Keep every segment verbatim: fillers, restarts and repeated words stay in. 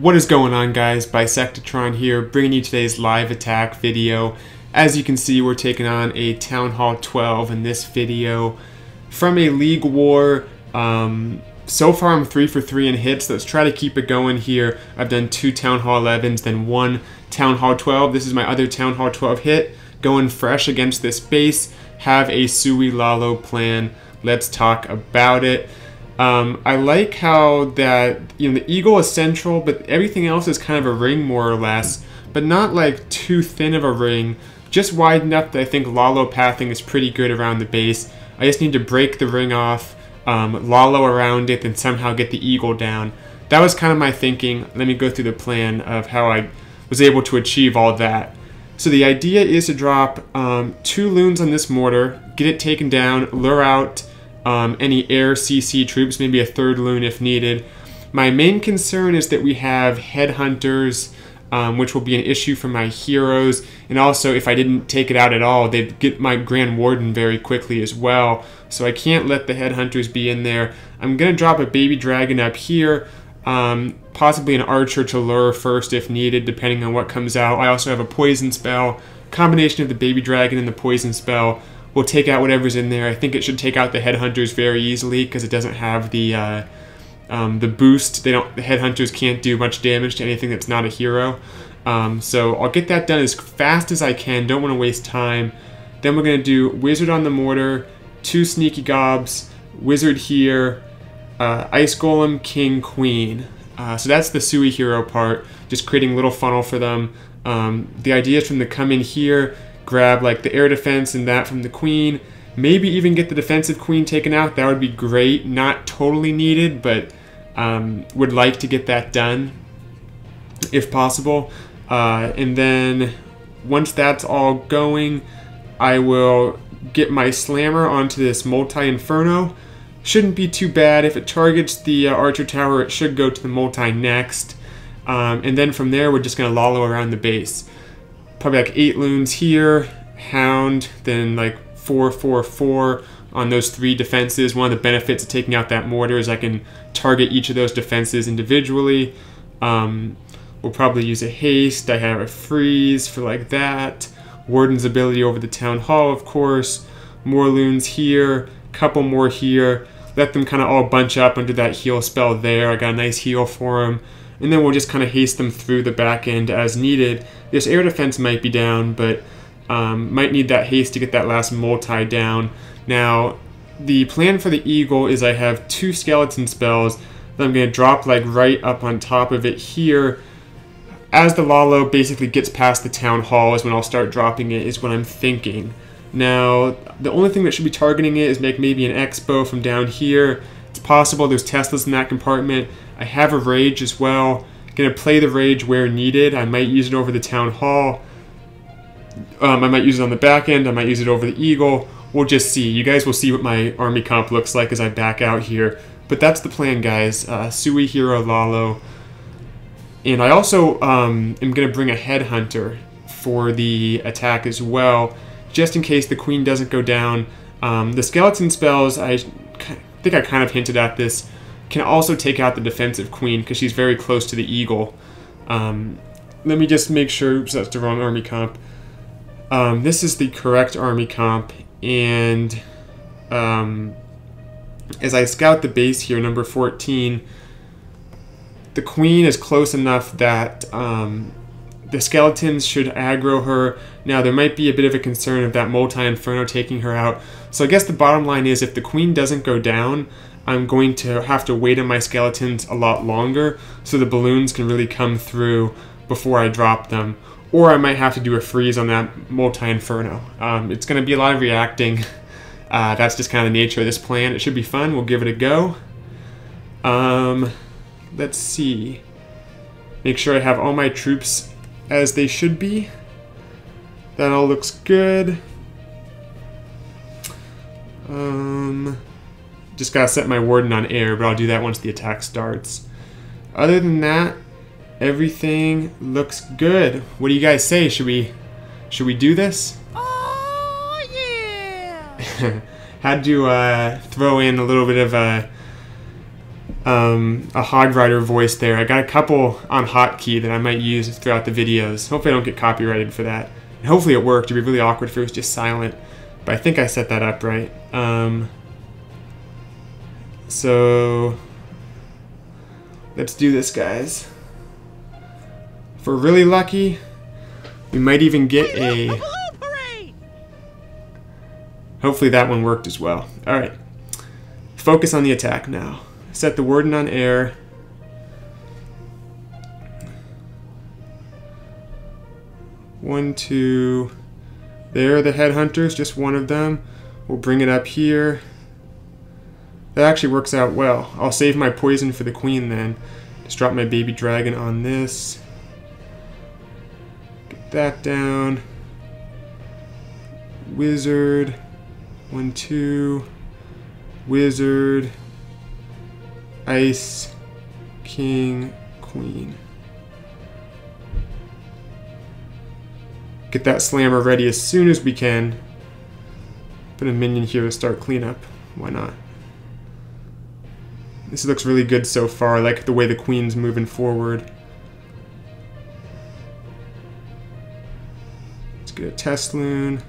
What is going on, guys? Bisectatron here, bringing you today's live attack video. As you can see, we're taking on a Town Hall twelve in this video from a league war. Um, so far I'm three for three in hits. Let's try to keep it going here. I've done two Town Hall elevens, then one Town Hall twelve. This is my other Town Hall twelve hit, going fresh against this base. Have a Sui LaLo plan. Let's talk about it. Um, I like how that, you know, the eagle is central, but everything else is kind of a ring more or less, but not like too thin of a ring, just wide enough that I think LaLo pathing is pretty good around the base. I just need to break the ring off, um, LaLo around it, and somehow get the eagle down. That was kind of my thinking. Let me go through the plan of how I was able to achieve all that. So the idea is to drop um, two loons on this mortar, get it taken down, lure out Um, any air C C troops, maybe a third loon if needed. My main concern is that we have headhunters, um, which will be an issue for my heroes, and also if I didn't take it out at all, they'd get my Grand Warden very quickly as well, so I can't let the headhunters be in there. I'm going to drop a baby dragon up here, um, possibly an archer to lure first if needed, depending on what comes out. I also have a poison spell. Combination of the baby dragon and the poison spell we'll take out whatever's in there. I think it should take out the headhunters very easily because it doesn't have the uh, um, the boost. They don't. The headhunters can't do much damage to anything that's not a hero. Um, so I'll get that done as fast as I can. Don't want to waste time. Then we're gonna do wizard on the mortar, two sneaky gobs, wizard here, uh, ice golem, king, queen. Uh, so that's the Sui hero part. Just creating a little funnel for them. Um, the idea is for them to come in here, grab like the air defense and that from the queen, maybe even get the defensive queen taken out. That would be great. Not totally needed, but um, would like to get that done if possible. Uh, and then once that's all going, I will get my slammer onto this multi-inferno. Shouldn't be too bad. If it targets the uh, archer tower, it should go to the multi next. Um, and then from there, we're just going to LaLo around the base. Probably like eight loons here, hound, then like four, four, four on those three defenses. One of the benefits of taking out that mortar is I can target each of those defenses individually. Um, we'll probably use a haste. I have a freeze for like that. Warden's ability over the town hall, of course. More loons here, couple more here. Let them kind of all bunch up under that heal spell there. I got a nice heal for them. And then we'll just kind of haste them through the back end as needed. This air defense might be down, but um, might need that haste to get that last multi down. Now, the plan for the eagle is I have two skeleton spells that I'm going to drop like right up on top of it here. As the LaLo basically gets past the town hall is when I'll start dropping it, is what I'm thinking. Now, the only thing that should be targeting it is make maybe an expo from down here. It's possible there's Teslas in that compartment. I have a rage as well. Gonna play the rage where needed. I might use it over the town hall. Um, I might use it on the back end. I might use it over the eagle. We'll just see. You guys will see what my army comp looks like as I back out here. But that's the plan, guys. Uh, Sui hero LaLo. And I also um, am gonna bring a headhunter for the attack as well, just in case the queen doesn't go down. Um, the skeleton spells, I I think I kind of hinted at this, can also take out the defensive queen because she's very close to the eagle. Um, let me just make sure, oops, that's the wrong army comp. Um, this is the correct army comp, and um, as I scout the base here, number fourteen, the queen is close enough that um, the skeletons should aggro her. Now, there might be a bit of a concern of that multi-inferno taking her out. So I guess the bottom line is if the queen doesn't go down, I'm going to have to wait on my skeletons a lot longer so the balloons can really come through before I drop them. Or I might have to do a freeze on that multi-inferno. Um, it's going to be a lot of reacting. Uh, that's just kind of the nature of this plan. It should be fun. We'll give it a go. Um, let's see. Make sure I have all my troops as they should be. That all looks good. Um, just gotta set my warden on air, but I'll do that once the attack starts. Other than that, everything looks good. What do you guys say? Should we, should we do this? Oh yeah! Had to uh, throw in a little bit of a um, a hog rider voice there. I got a couple on hotkey that I might use throughout the videos. Hopefully I don't get copyrighted for that. And hopefully it worked. It would be really awkward if it was just silent. But I think I set that up right. Um, so let's do this, guys. If we're really lucky, we might even get a... Hopefully that one worked as well. All right. Focus on the attack now. Set the warden on air. One, two. There are the headhunters, just one of them. We'll bring it up here. That actually works out well. I'll save my poison for the queen then. Just drop my baby dragon on this. Get that down. Wizard. One, two. Wizard. Ice. King. Queen. Get that slammer ready as soon as we can. Put a minion here to start cleanup. Why not? This looks really good so far. I like the way the queen's moving forward. Let's get a Tesloon.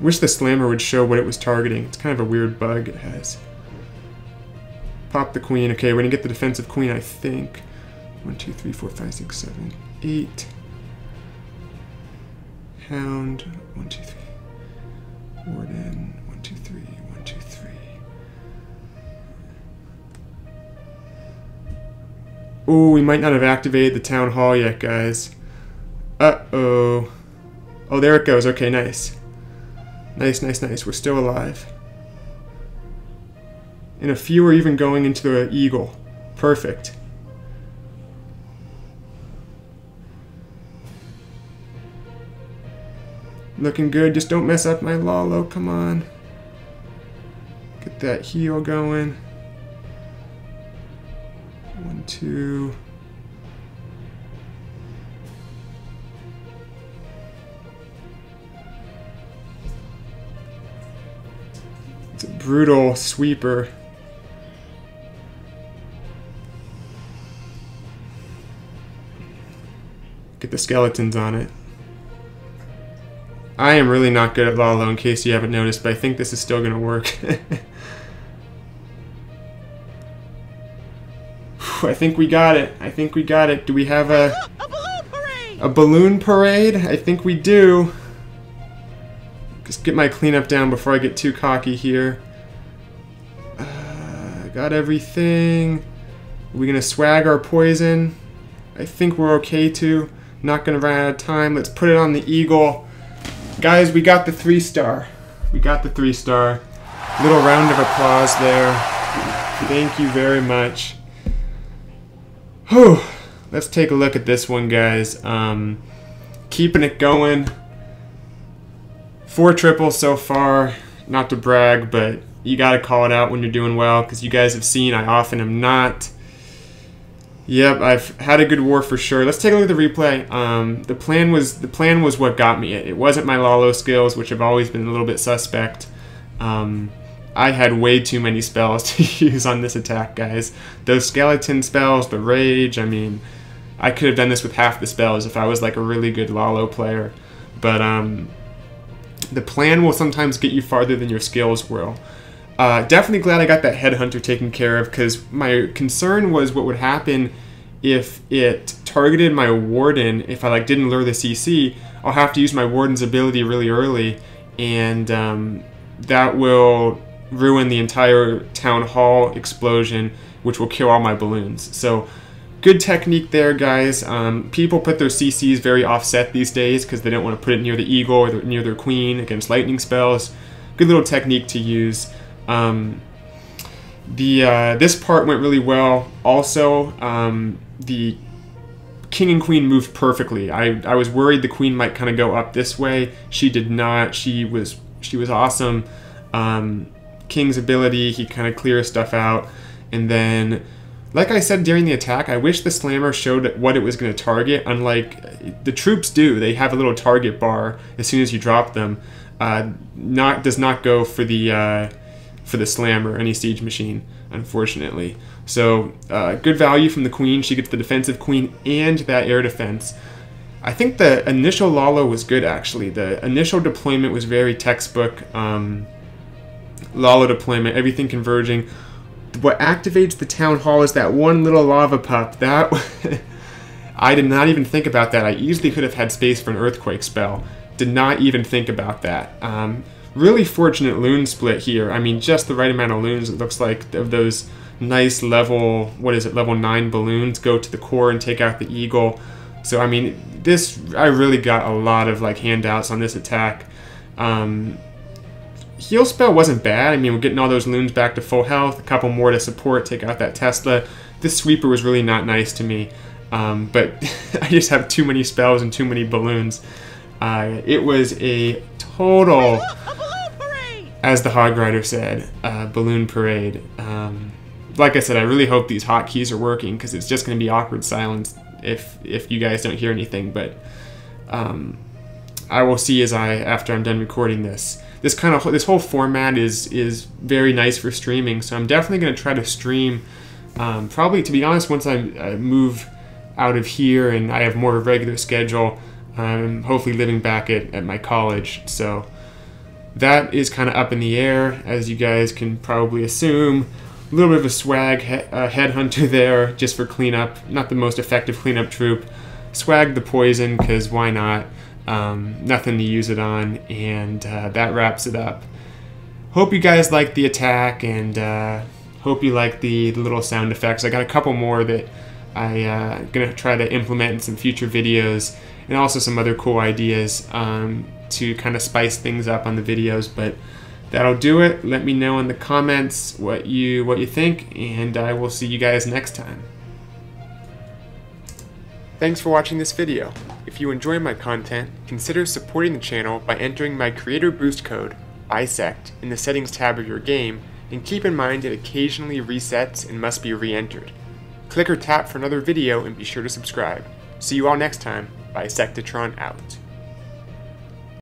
Wish the slammer would show what it was targeting. It's kind of a weird bug it has. Pop the queen. Okay, we're gonna get the defensive queen, I think. One, two, three, four, five, six, seven, eight. Hound. One, two, three. Warden. One, two, three. One, two, three. Ooh, we might not have activated the town hall yet, guys. Uh-oh. Oh, there it goes. Okay, nice. Nice, nice, nice. We're still alive. And a few are even going into the eagle. Perfect. Looking good. Just don't mess up my Lalo. Come on. Get that heel going. One, two. It's a brutal sweeper. Get the skeletons on it. I am really not good at Lalo, in case you haven't noticed, but I think this is still going to work. I think we got it. I think we got it. Do we have a... A balloon parade! A balloon parade? I think we do. Just get my cleanup down before I get too cocky here. Uh, got everything. Are we going to swag our poison? I think we're okay to. Not going to run out of time. Let's put it on the eagle. Guys, we got the three star. We got the three star. Little round of applause there. Thank you very much. Whew. Let's take a look at this one, guys. Um, keeping it going. Four triples so far. Not to brag, but you got to call it out when you're doing well, because you guys have seen I often am not. Yep, I've had a good war for sure. Let's take a look at the replay. Um, the plan was the plan was what got me it. It wasn't my Lalo skills, which have always been a little bit suspect. Um, I had way too many spells to use on this attack, guys. Those skeleton spells, the rage, I mean, I could have done this with half the spells if I was like a really good Lalo player. But um, the plan will sometimes get you farther than your skills will. Uh, definitely glad I got that headhunter taken care of, because my concern was what would happen if it targeted my warden. If I like didn't lure the C C, I'll have to use my warden's ability really early, and um, that will ruin the entire town hall explosion, which will kill all my balloons. So good technique there, guys. Um, people put their C Cs very offset these days because they don't want to put it near the eagle or near their queen against lightning spells. Good little technique to use. Um, the uh, this part went really well. Also, um, the king and queen moved perfectly. I, I was worried the queen might kind of go up this way. She did not. She was she was awesome. Um, King's ability, he kind of clears stuff out, and then, like I said during the attack, I wish the slammer showed what it was going to target. Unlike the troops do, they have a little target bar as soon as you drop them. uh, not does not go for the uh, for the slam or any siege machine, unfortunately. So uh, good value from the queen. She gets the defensive queen and that air defense. I think the initial LaLo was good, actually. The initial deployment was very textbook um, LaLo deployment, everything converging. What activates the town hall is that one little lava pup. That I did not even think about that. I easily could have had space for an earthquake spell. Did not even think about that. Um, really fortunate loon split here. I mean, just the right amount of loons, it looks like, of those nice level, what is it, level nine balloons go to the core and take out the eagle. So I mean, this, I really got a lot of like handouts on this attack. Um, heal spell wasn't bad. I mean, we're getting all those loons back to full health, a couple more to support, take out that Tesla. This sweeper was really not nice to me, um, but I just have too many spells and too many balloons. Uh, it was a total, as the Hog Rider said, uh, balloon parade. Um, like I said, I really hope these hotkeys are working, because it's just going to be awkward silence if if you guys don't hear anything, but um, I will see as I after I'm done recording this. This kind of this whole format is is very nice for streaming, so I'm definitely going to try to stream. Um, probably, to be honest, once I, I move out of here and I have more of a regular schedule, I'm hopefully living back at at my college. So that is kind of up in the air, as you guys can probably assume. A little bit of a swag he uh, headhunter there, just for cleanup. Not the most effective cleanup troop. Swag the poison, because why not? Um, nothing to use it on, and uh, that wraps it up. Hope you guys liked the attack, and uh, hope you liked the, the little sound effects. I got a couple more that I'm uh, going to try to implement in some future videos, and also some other cool ideas um, to kind of spice things up on the videos, but that'll do it. Let me know in the comments what you what you think, and I will see you guys next time. Thanks for watching this video. If you enjoy my content, consider supporting the channel by entering my creator boost code, Bisect, in the settings tab of your game, and keep in mind it occasionally resets and must be re-entered. Click or tap for another video and be sure to subscribe. See you all next time. Bisectatron out.